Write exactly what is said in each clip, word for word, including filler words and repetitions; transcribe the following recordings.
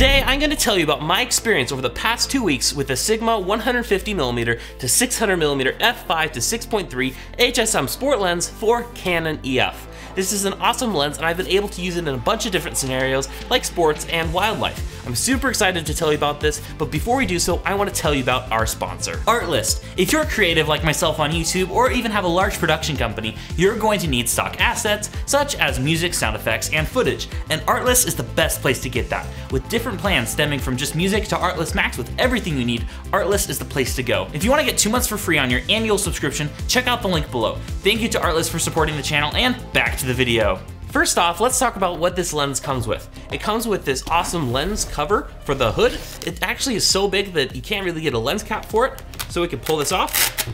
Today, I'm going to tell you about my experience over the past two weeks with the Sigma one hundred fifty millimeter to six hundred millimeter f five to six point three H S M sport lens for Canon E F. This is an awesome lens and I've been able to use it in a bunch of different scenarios like sports and wildlife. I'm super excited to tell you about this, but before we do so, I want to tell you about our sponsor, Artlist. If you're a creative like myself on YouTube or even have a large production company, you're going to need stock assets such as music, sound effects, and footage, and Artlist is the best place to get that. With different plans stemming from just music to Artlist Max with everything you need, Artlist is the place to go. If you want to get two months for free on your annual subscription, check out the link below. Thank you to Artlist for supporting the channel, and back to the video. First off, let's talk about what this lens comes with. It comes with this awesome lens cover for the hood. It actually is so big that you can't really get a lens cap for it, so we can pull this off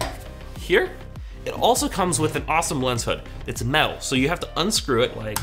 here. It also comes with an awesome lens hood. It's metal, so you have to unscrew it like,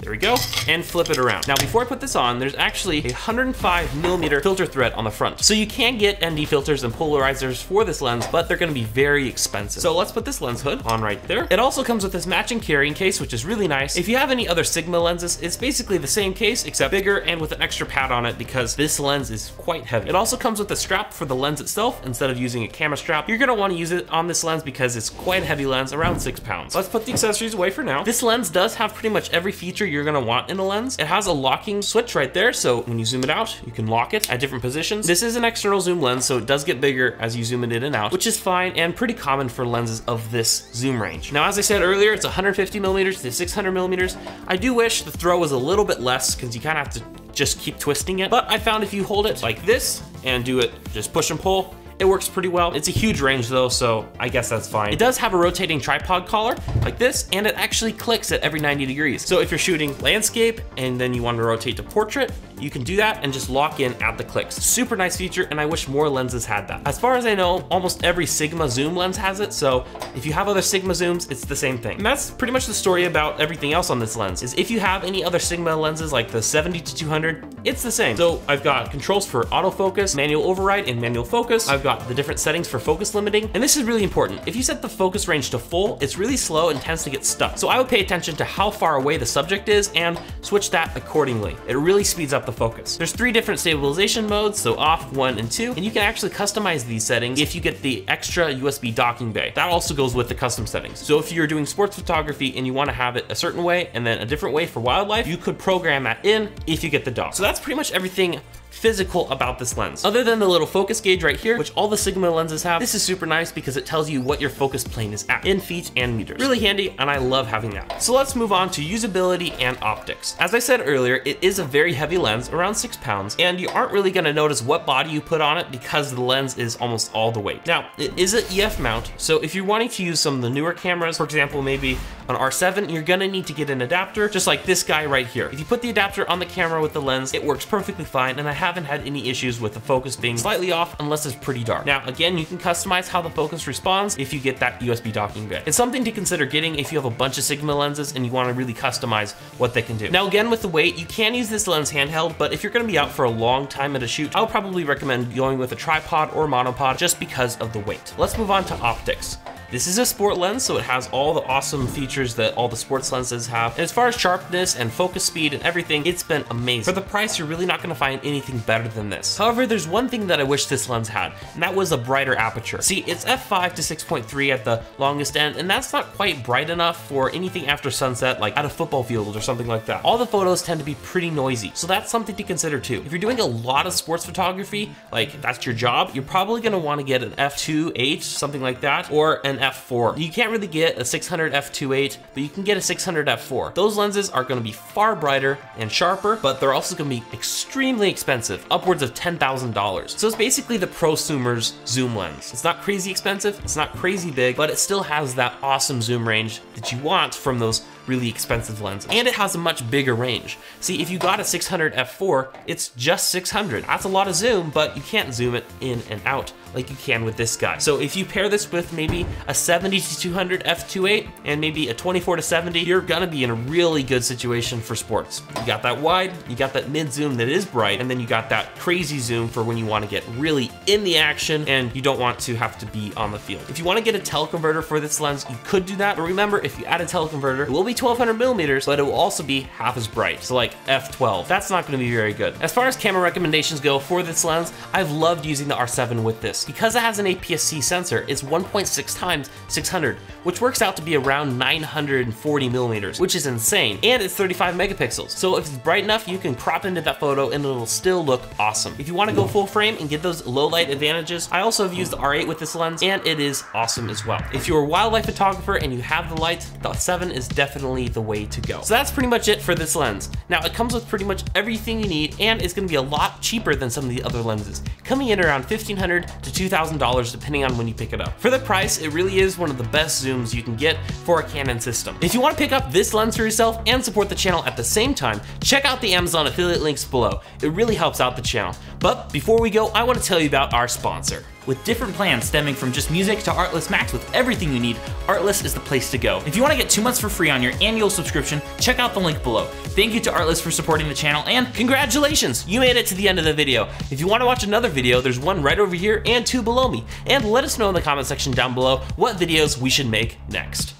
there we go, and flip it around. Now, before I put this on, there's actually a one hundred five millimeter filter thread on the front. So you can get N D filters and polarizers for this lens, but they're gonna be very expensive. So let's put this lens hood on right there. It also comes with this matching carrying case, which is really nice. If you have any other Sigma lenses, it's basically the same case, except bigger and with an extra pad on it because this lens is quite heavy. It also comes with a strap for the lens itself. Instead of using a camera strap, you're gonna wanna use it on this lens because it's quite a heavy lens, around six pounds. Let's put the accessories away for now. This lens does have pretty much every feature you're gonna want in a lens. It has a locking switch right there, so when you zoom it out, you can lock it at different positions. This is an external zoom lens, so it does get bigger as you zoom it in and out, which is fine and pretty common for lenses of this zoom range. Now, as I said earlier, it's one hundred fifty millimeters to six hundred millimeters. I do wish the throw was a little bit less because you kind of have to just keep twisting it, but I found if you hold it like this and do it, just push and pull, it works pretty well. It's a huge range though, so I guess that's fine. It does have a rotating tripod collar like this, and it actually clicks at every ninety degrees. So if you're shooting landscape and then you want to rotate to portrait, you can do that and just lock in at the clicks. Super nice feature, and I wish more lenses had that. As far as I know, almost every Sigma zoom lens has it, so if you have other Sigma zooms, it's the same thing. And that's pretty much the story about everything else on this lens, is if you have any other Sigma lenses like the seventy to two hundred, it's the same. So I've got controls for autofocus, manual override, and manual focus. I've got the different settings for focus limiting, and this is really important. If you set the focus range to full, it's really slow and tends to get stuck. So I would pay attention to how far away the subject is and switch that accordingly. It really speeds up the focus. There's three different stabilization modes, so off, one, and two, and you can actually customize these settings if you get the extra U S B docking bay. That also goes with the custom settings. So if you're doing sports photography and you want to have it a certain way and then a different way for wildlife, you could program that in if you get the dock. So that's pretty much everything physical about this lens. Other than the little focus gauge right here, which all the Sigma lenses have, this is super nice because it tells you what your focus plane is at in feet and meters. Really handy, and I love having that. So let's move on to usability and optics. As I said earlier, it is a very heavy lens, around six pounds, and you aren't really gonna notice what body you put on it because the lens is almost all the weight. Now, it is an E F mount, so if you're wanting to use some of the newer cameras, for example, maybe an R seven, you're gonna need to get an adapter, just like this guy right here. If you put the adapter on the camera with the lens, it works perfectly fine, and I haven't had any issues with the focus being slightly off unless it's pretty dark. Now, again, you can customize how the focus responds if you get that U S B docking bay. It's something to consider getting if you have a bunch of Sigma lenses and you want to really customize what they can do. Now, again, with the weight, you can use this lens handheld, but if you're going to be out for a long time at a shoot, I'll probably recommend going with a tripod or monopod just because of the weight. Let's move on to optics. This is a sport lens, so it has all the awesome features that all the sports lenses have. And as far as sharpness and focus speed and everything, it's been amazing. For the price, you're really not gonna find anything better than this. However, there's one thing that I wish this lens had, and that was a brighter aperture. See, it's f five to six point three at the longest end, and that's not quite bright enough for anything after sunset, like at a football field or something like that. All the photos tend to be pretty noisy, so that's something to consider too. If you're doing a lot of sports photography, like that's your job, you're probably gonna wanna get an f two point eight, something like that, or an f four. You can't really get a six hundred f two point eight, but you can get a six hundred f four. Those lenses are going to be far brighter and sharper, but they're also going to be extremely expensive, upwards of ten thousand dollars. So it's basically the prosumer's zoom lens. It's not crazy expensive, it's not crazy big, but it still has that awesome zoom range that you want from those really expensive lenses. And it has a much bigger range. See, if you got a six hundred f four, it's just six hundred. That's a lot of zoom, but you can't zoom it in and out like you can with this guy. So if you pair this with maybe a seventy to two hundred f two point eight and maybe a twenty-four to seventy, you're gonna be in a really good situation for sports. You got that wide, you got that mid zoom that is bright, and then you got that crazy zoom for when you wanna get really in the action and you don't want to have to be on the field. If you wanna get a teleconverter for this lens, you could do that, but remember, if you add a teleconverter, it will be twelve hundred millimeters, but it will also be half as bright, so like f twelve. That's not gonna be very good. As far as camera recommendations go for this lens, I've loved using the R seven with this. Because it has an A P S C sensor, it's one point six times six hundred, which works out to be around nine hundred forty millimeters, which is insane, and it's thirty-five megapixels. So if it's bright enough, you can crop into that photo and it'll still look awesome. If you wanna go full frame and get those low light advantages, I also have used the R eight with this lens and it is awesome as well. If you're a wildlife photographer and you have the light, the seven is definitely the way to go. So that's pretty much it for this lens. Now it comes with pretty much everything you need and it's gonna be a lot cheaper than some of the other lenses, coming in around fifteen hundred to two thousand dollars depending on when you pick it up. For the price, it really is one of the best zooms you can get for a Canon system. If you wanna pick up this lens for yourself and support the channel at the same time, check out the Amazon affiliate links below. It really helps out the channel. But before we go, I wanna tell you about our sponsor. With different plans stemming from just music to Artlist Max with everything you need, Artlist is the place to go. If you want to get two months for free on your annual subscription, check out the link below. Thank you to Artlist for supporting the channel and congratulations, you made it to the end of the video. If you want to watch another video, there's one right over here and two below me. And let us know in the comment section down below what videos we should make next.